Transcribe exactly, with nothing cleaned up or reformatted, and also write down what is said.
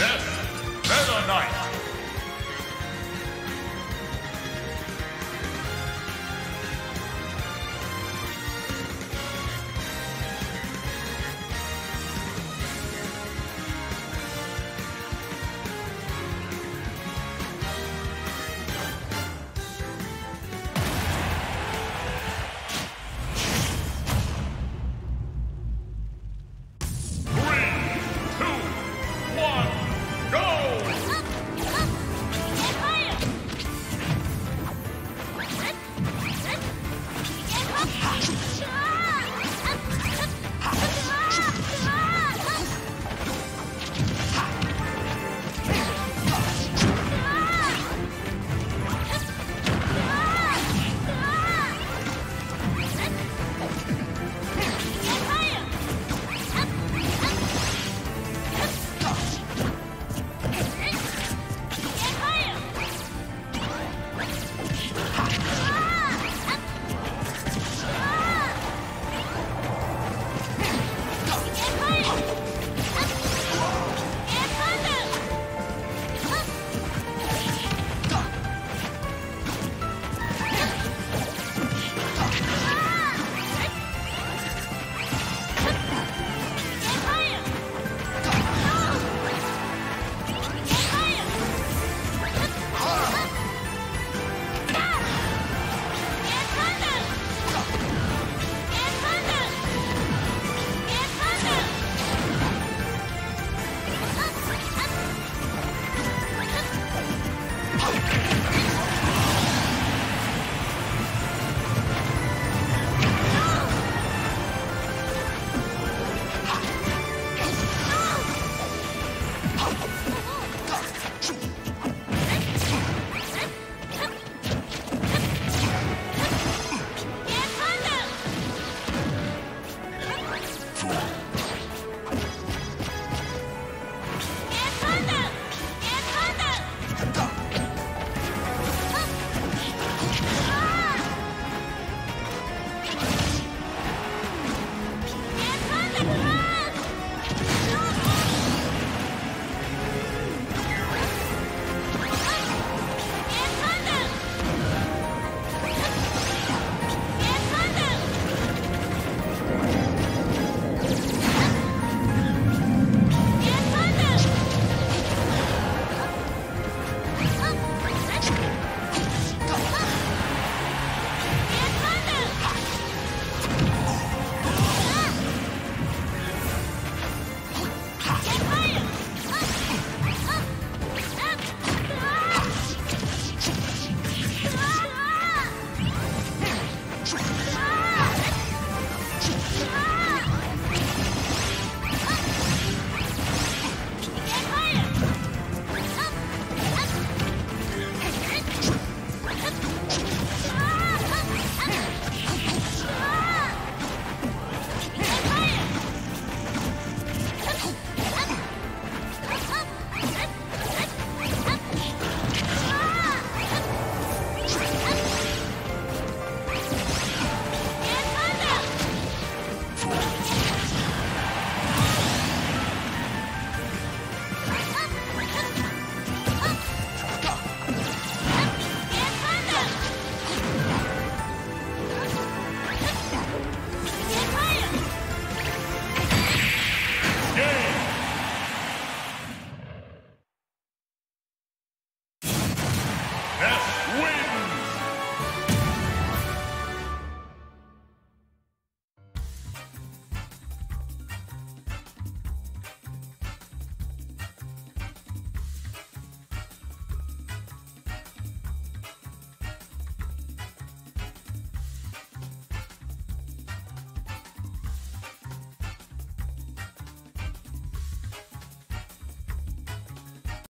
death.